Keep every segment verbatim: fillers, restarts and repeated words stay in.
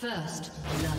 First love.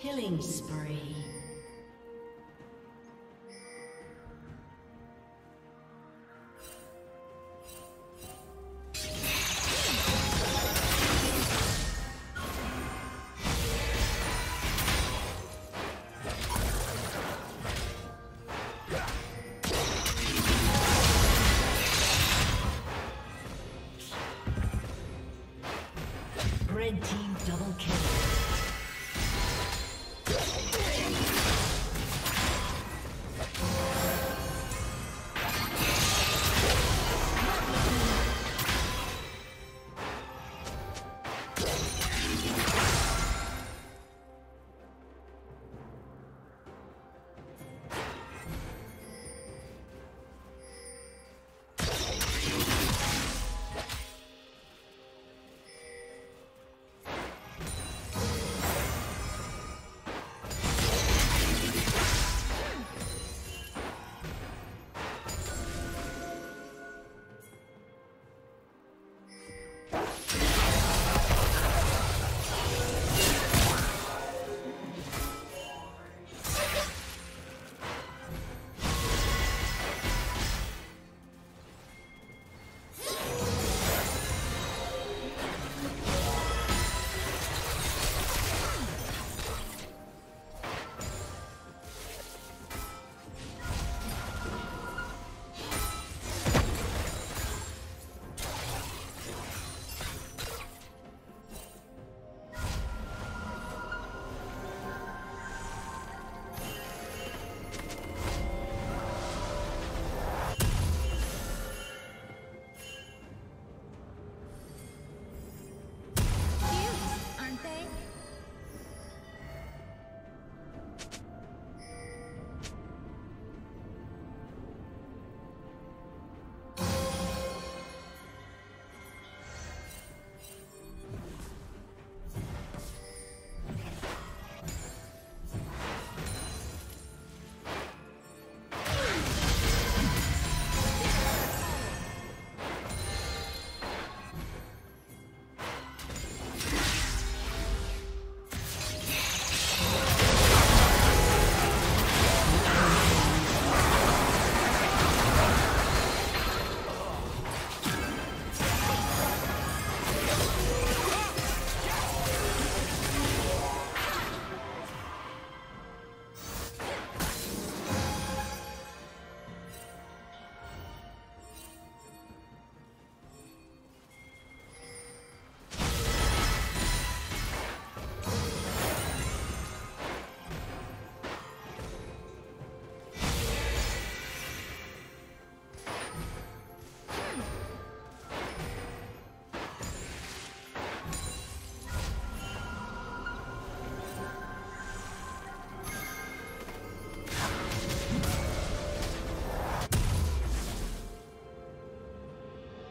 Killing spree. Red team double kill.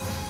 What?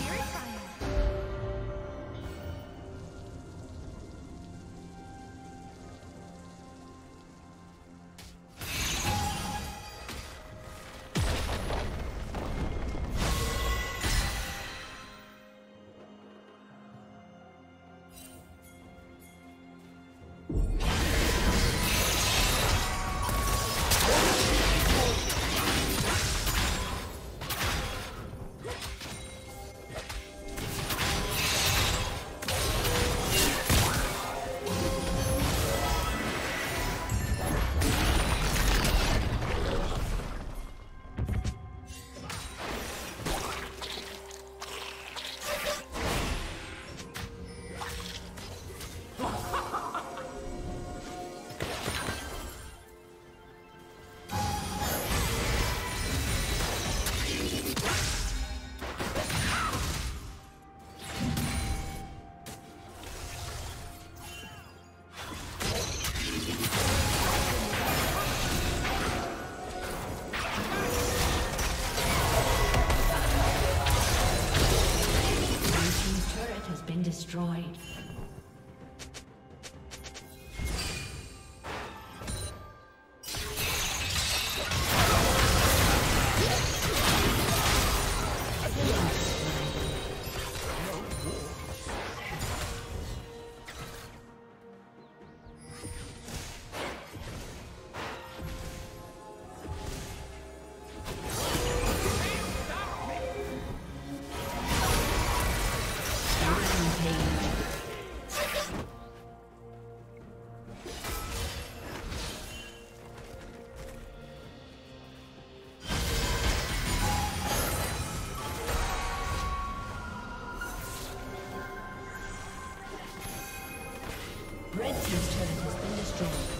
Red team's turret has been destroyed.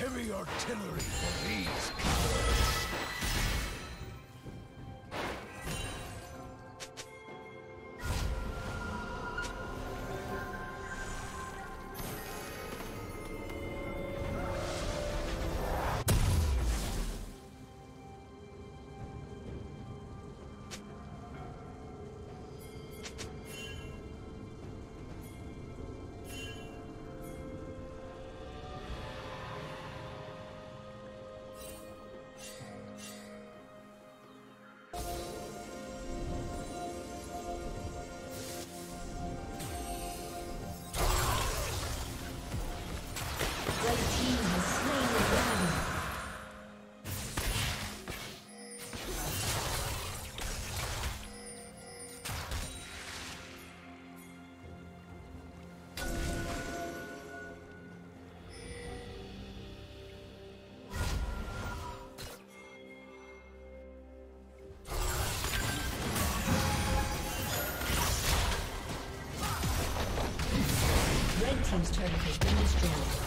Heavy artillery for these cowards. Team's turret has been destroyed.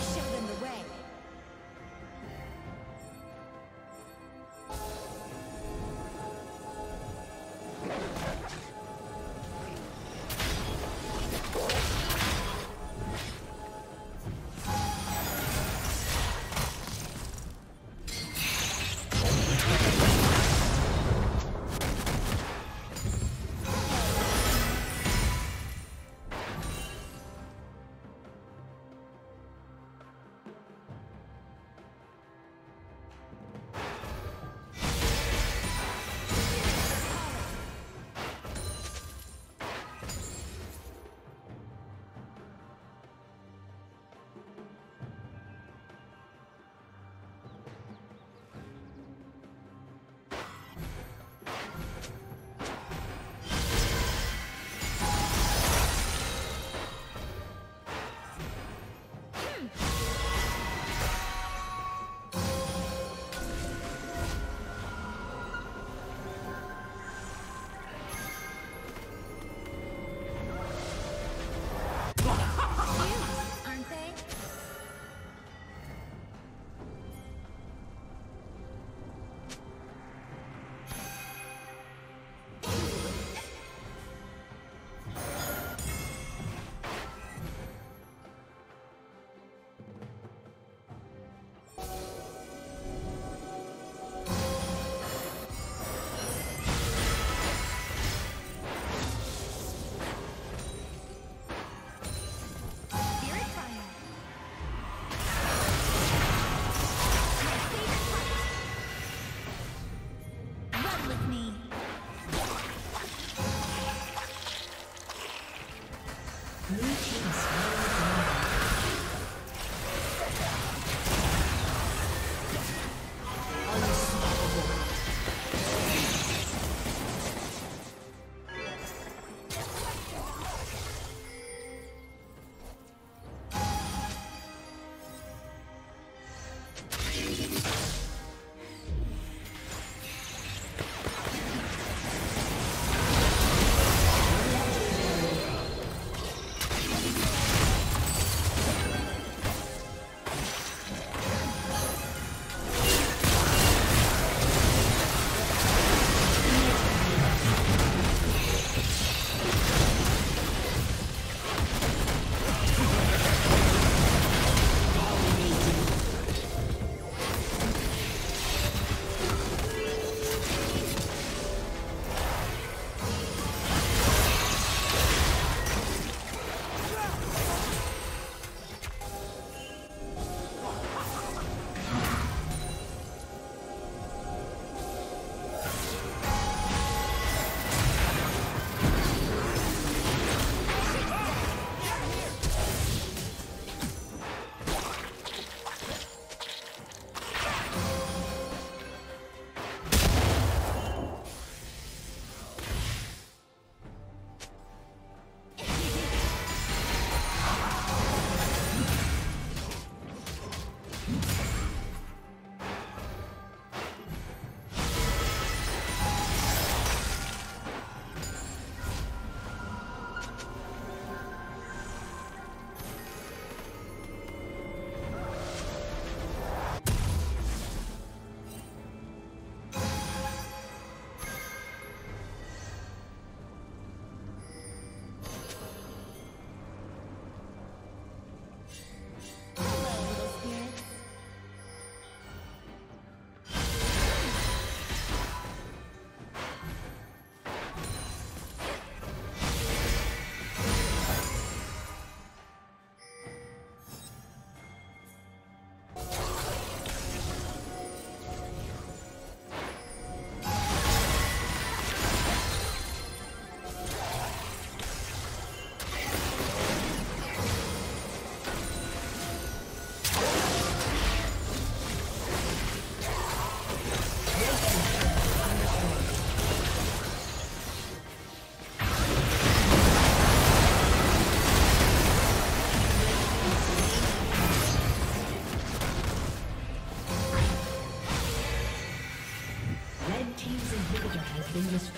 show them the way.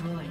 destroyed.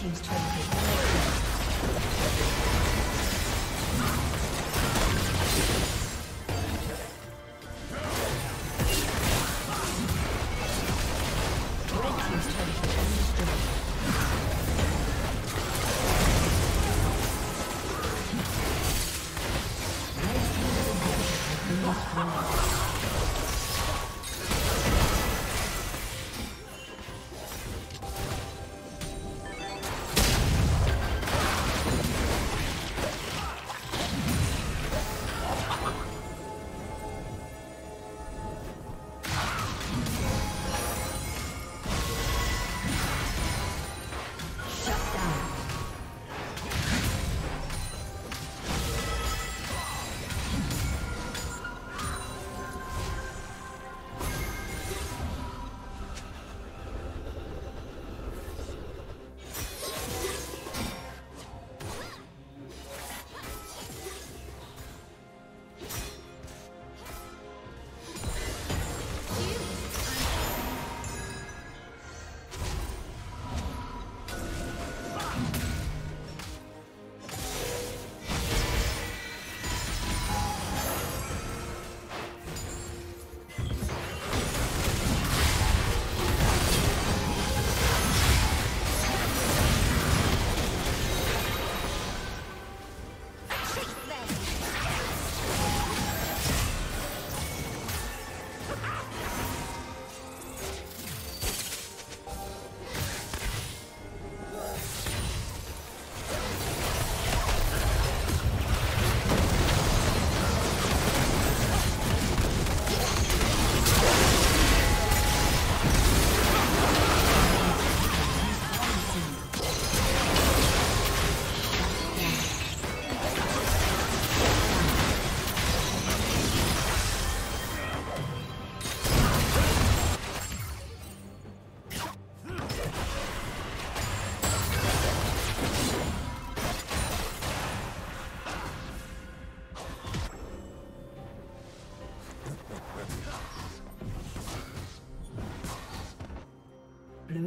Team's turn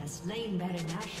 Has slain Baron Nashor.